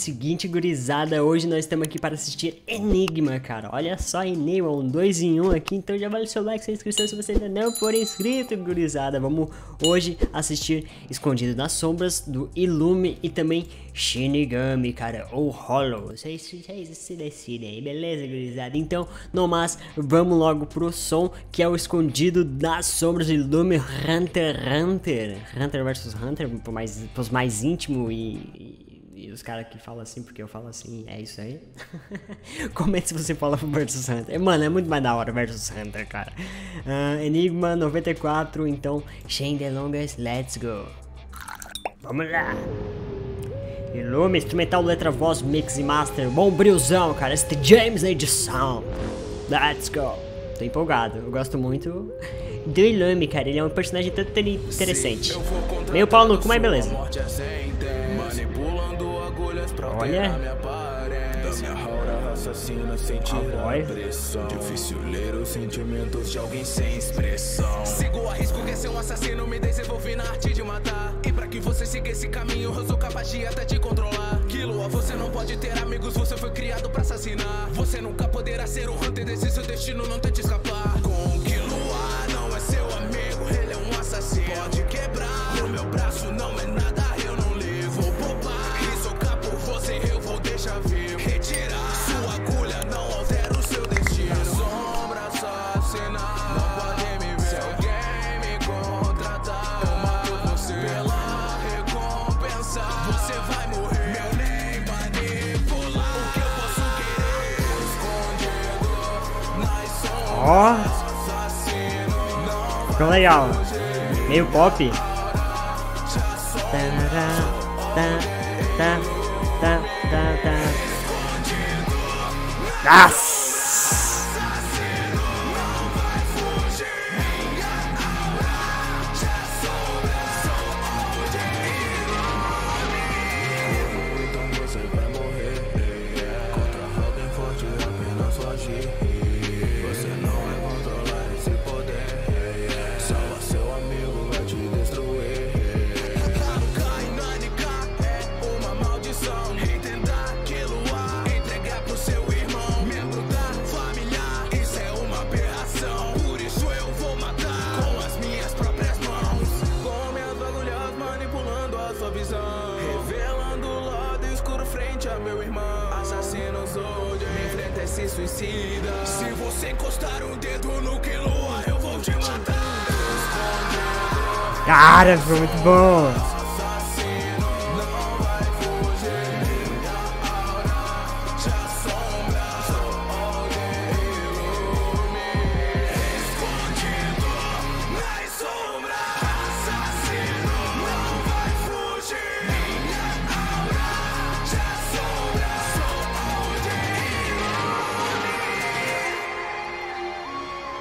Seguinte, gurizada, hoje nós estamos aqui para assistir Enygma, cara. Olha só, Enygma, um 2 em 1 aqui. Então já vale o seu like, sua inscrição se você ainda não for inscrito, gurizada. Vamos hoje assistir Escondido nas Sombras, do Illumi e também Shinigami, cara, ou Hollow. Vocês se decidem aí, beleza, gurizada? Então, no mais, vamos logo pro som, que é o Escondido nas Sombras, Illumi, Hunter vs Hunter, pros mais íntimos e os caras que falam assim, porque eu falo assim, é isso aí. Comenta se você fala versus Hunter. Mano, é muito mais da hora versus Hunter, cara. Enygma 94, então, Shane the Longest, let's go. Vamos lá. Illumi, instrumental, letra, voz, mix e master. Bom brilzão, cara. Este James na edição. Let's go. Tô empolgado, eu gosto muito do Illumi, cara. Ele é um personagem tanto interessante. Meio pau no cu, mas beleza. Olha, dificileiro sentimentos de alguém sem expressão. Sigo a risco que ser um assassino, me desenvolvi na arte de matar. E pra que você siga esse caminho, eu sou capaz de até te controlar. Killua, você não pode ter amigos, você foi criado pra assassinar. Você nunca poderá ser o Hunter desse seu destino, não tente escapar. Com Killua não é seu amigo, ele é um assassino. Pode quebrar, o meu braço não é nada, eu não ligo, vou poupar. Eu vou deixar vivo, retirar sua agulha, não altera o seu destino. A sombra assassina, não pode me ver. Se alguém me contratar, eu mato você. Pela recompensa, você vai morrer. Meu nem manipular o que eu posso querer. Escondido nas sombras, assassino, não vai. Ficou legal, meio pop. Suicida. Se você encostar um dedo no Killua, eu vou te matar. Cara, foi muito bom.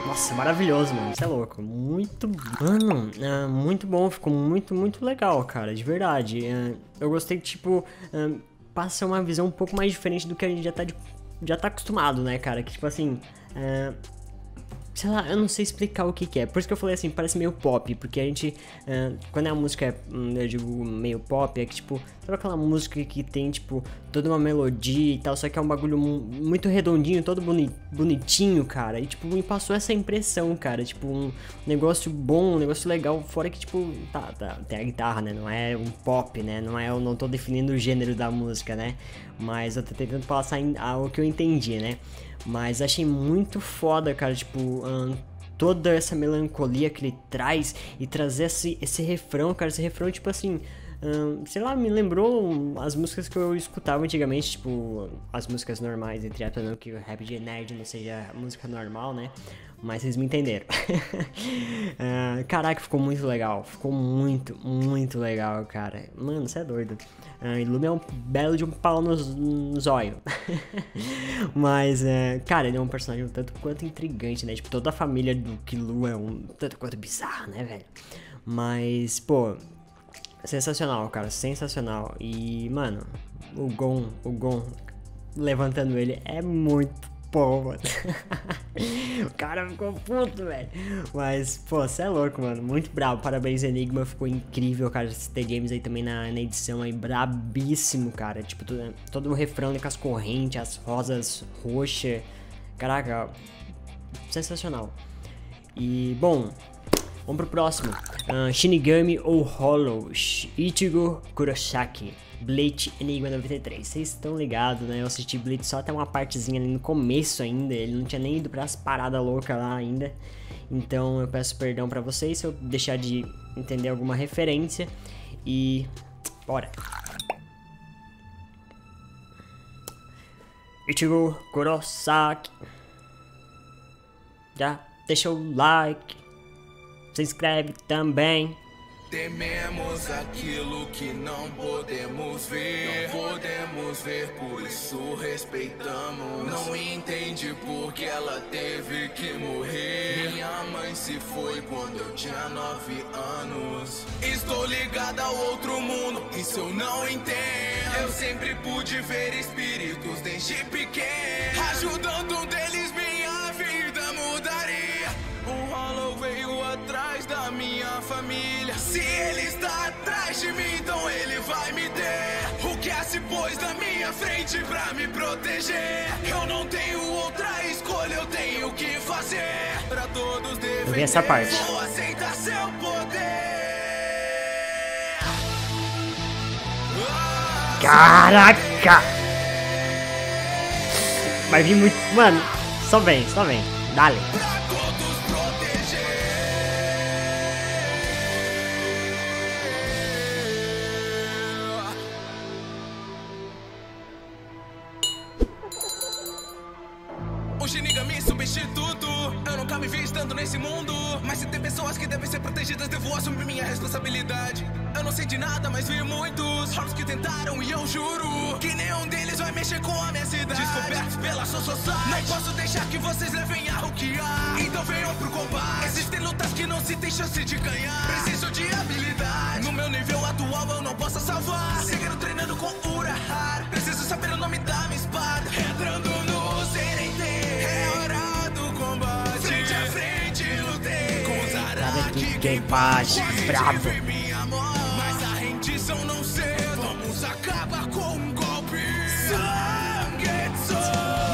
Nossa, maravilhoso, mano. Isso é louco. Muito, mano, muito bom. Ficou muito legal, cara. De verdade. Eu gostei que, tipo, passa uma visão um pouco mais diferente do que a gente já tá acostumado, né, cara? Que, tipo, assim... sei lá, eu não sei explicar o que que é. Por isso que eu falei assim, parece meio pop. Porque a gente, quando a música é, eu digo, meio pop, é que tipo, sabe aquela música que tem tipo toda uma melodia e tal, só que é um bagulho muito redondinho, todo bonitinho, cara. E tipo, me passou essa impressão, cara. Tipo, um negócio bom, um negócio legal. Fora que tipo, tá, tem a guitarra, né? Não é um pop, né? Não é, eu não tô definindo o gênero da música, né? Mas eu tô tentando passar o que eu entendi, né? Mas achei muito foda, cara, tipo, toda essa melancolia que ele traz e trazer esse refrão, cara, esse refrão, tipo assim, sei lá, me lembrou as músicas que eu escutava antigamente, tipo, as músicas normais, entre aspas, não que o rap de nerd não seja música normal, né? Mas vocês me entenderam. Caraca, ficou muito legal. Ficou muito legal, cara. Mano, você é doido. Illumi é um belo de um pau no zóio. Mas, cara, ele é um personagem um tanto quanto intrigante, né? Tipo, toda a família do Killua é um tanto quanto bizarro, né, velho? Mas, pô, sensacional, cara. Sensacional. E, mano, o Gon levantando ele é muito pão, mano. O cara ficou puto, velho. Mas, pô, você é louco, mano. Muito brabo. Parabéns, Enygma. Ficou incrível, cara. Esses T-Games aí também na edição aí. Brabíssimo, cara. Tipo, todo o refrão com as correntes, as rosas roxas. Caraca, sensacional. E, bom, vamos pro próximo. Shinigami ou Hollows. Ichigo Kurosaki. Bleach, Enygma 93. Vocês estão ligados, né? Eu assisti Bleach só até uma partezinha ali no começo ainda. Ele não tinha nem ido pras paradas loucas lá ainda. Então eu peço perdão pra vocês se eu deixar de entender alguma referência. E... bora! Ichigo Kurosaki. Já deixa o like. Se inscreve também. Tememos aquilo que não podemos ver. Não podemos ver, por isso respeitamos. Não entende porque ela teve que morrer. Minha mãe se foi quando eu tinha 9 anos. Estou ligado ao outro mundo, isso eu não entendo. Eu sempre pude ver espíritos desde pequeno. Ajudando um deles minha vida mudaria. O Hollow veio atrás da minha família. Se ele está atrás de mim, então ele vai me ter. O que se pôs na minha frente pra me proteger? Eu não tenho outra escolha, eu tenho que fazer. Pra todos defender, eu vi essa parte. Vou aceitar seu poder. Caraca! Vai vir muito... mano, só vem, só vem. Dale. Shinigami substituto. Eu nunca me vi estando nesse mundo. Mas se tem pessoas que devem ser protegidas, devo assumir minha responsabilidade. Eu não sei de nada, mas vi muitos Hollows que tentaram e eu juro que nenhum deles vai mexer com a minha cidade. Descobertos pela sua sociedade, não posso deixar que vocês levem a o que há. Então venham pro combate. Existem lutas que não se tem chance de ganhar. Preciso de habilidade. No meu nível atual eu não posso salvar. Seguindo treinando com Urahara. Preciso saber o nome da minha espada. Entrando no serente. Quem passa, bravo. Mas a rendição não cedo. Vamos acabar com um golpe. Sangue.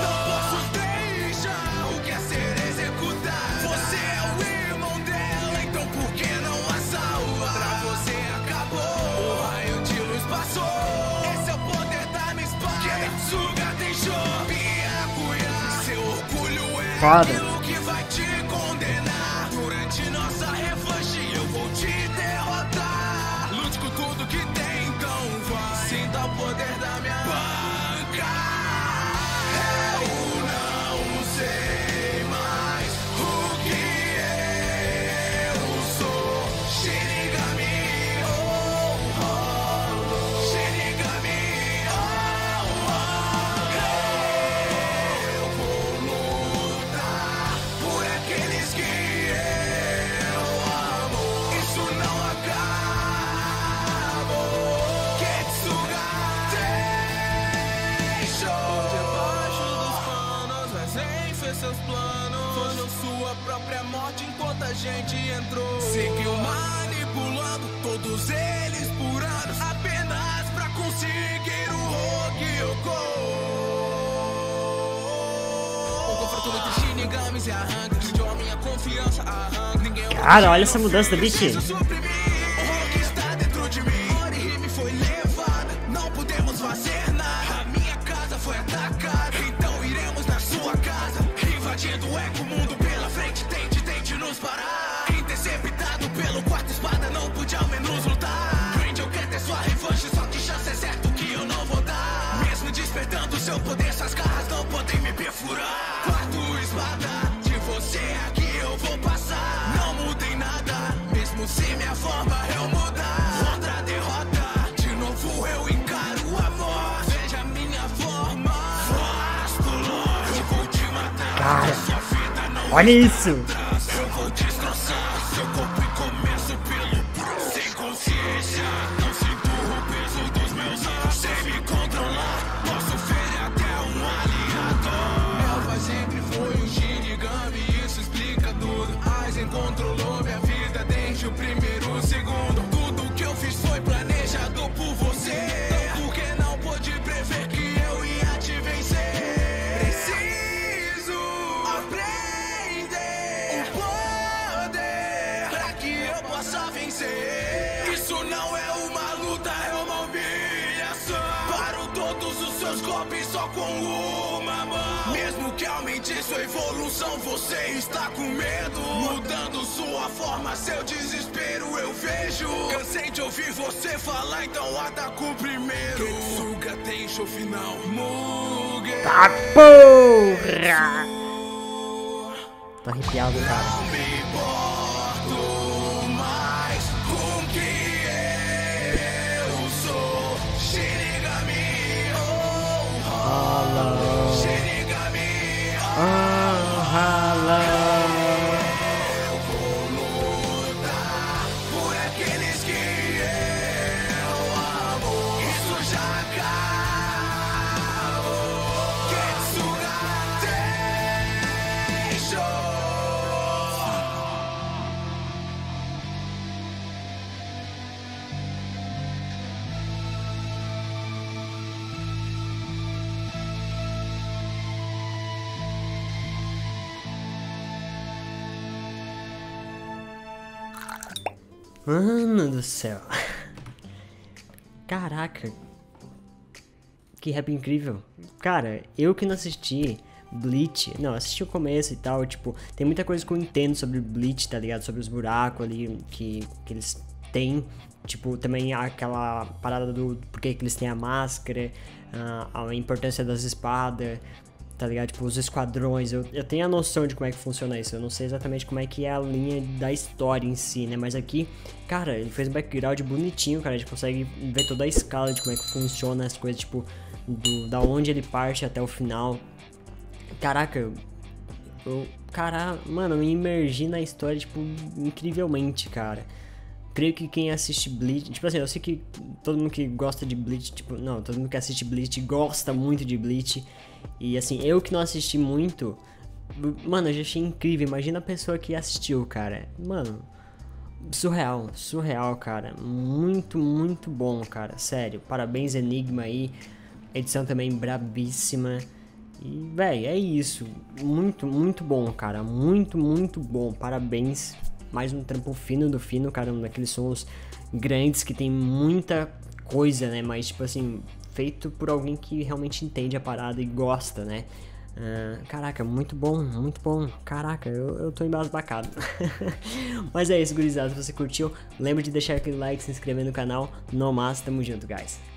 Não posso deixar o que é ser executado. Você é o irmão dela, então por que não a salva? Pra você acabou. O raio de luz passou. Esse é o poder da minha espada. Que a Tsuga deixou. Piacuia. Seu orgulho é foda. Seus planos foram sua própria morte enquanto a gente entrou. Seguiu manipulando todos eles por anos, apenas pra conseguir o Rokyoko. O confronto entre Shinigamis e arranca de homem a confiança arranca. Ninguém. Cara, olha essa mudança da Bleach. Seu poder, suas garras não podem me perfurar. Quarto espada, de você aqui eu vou passar. Não mudei nada, mesmo se minha forma eu mudar. Outra derrota, de novo eu encaro a morte. Veja minha forma. Vasto longe, eu vou te matar. Cara, sua vida não. Olha isso. Eu vou destroçar seu corpo e começo pelo bruxo. Sem consciência, não sinto o peso dos meus anos. Sem me controlar. Posso ferir até um aliado. Eu vou todos os seus golpes só com uma mão. Mesmo que aumente sua evolução, você está com medo. Mudando sua forma, seu desespero eu vejo. Cansei de ouvir você falar, então ataco primeiro. Ketsuga deixa o final. Mugen. Tá porra! Tô arrepiado, cara. Shinigami, Urahara. Eu vou lutar por aqueles que eu amo. Isso já acabou. Ketsuga mano do céu. Caraca. Que rap incrível. Cara, eu que não assisti Bleach. Não, assisti o começo e tal. Tipo, tem muita coisa que eu entendo sobre Bleach, tá ligado? Sobre os buracos ali que eles têm. Tipo, também aquela parada do porquê que eles têm a máscara. A importância das espadas. Tá ligado? Tipo, os esquadrões, eu tenho a noção de como é que funciona isso. Eu não sei exatamente como é que é a linha da história em si, né? Mas aqui, cara, ele fez um background bonitinho, cara. A gente consegue ver toda a escala de como é que funciona as coisas, tipo, da onde ele parte até o final. Caraca, mano, eu me imergi na história, tipo, incrivelmente, cara. Creio que quem assiste Bleach, tipo assim, eu sei que todo mundo que gosta de Bleach, tipo, não, todo mundo que assiste Bleach gosta muito de Bleach. E assim, eu que não assisti muito, mano, eu já achei incrível. Imagina a pessoa que assistiu, cara. Mano, surreal, surreal, cara. Muito, muito bom, cara. Sério, parabéns Enygma aí. Edição também brabíssima. E, véi, é isso. Muito, muito bom, cara. Muito, muito bom. Parabéns. Mais um trampo fino do fino, cara, um daqueles sons grandes que tem muita coisa, né, mas tipo assim, feito por alguém que realmente entende a parada e gosta, né. Caraca, muito bom, muito bom. Caraca, eu tô embasbacado. Mas é isso, gurizada, se você curtiu, lembra de deixar aquele like, se inscrever no canal. No mais, tamo junto, guys.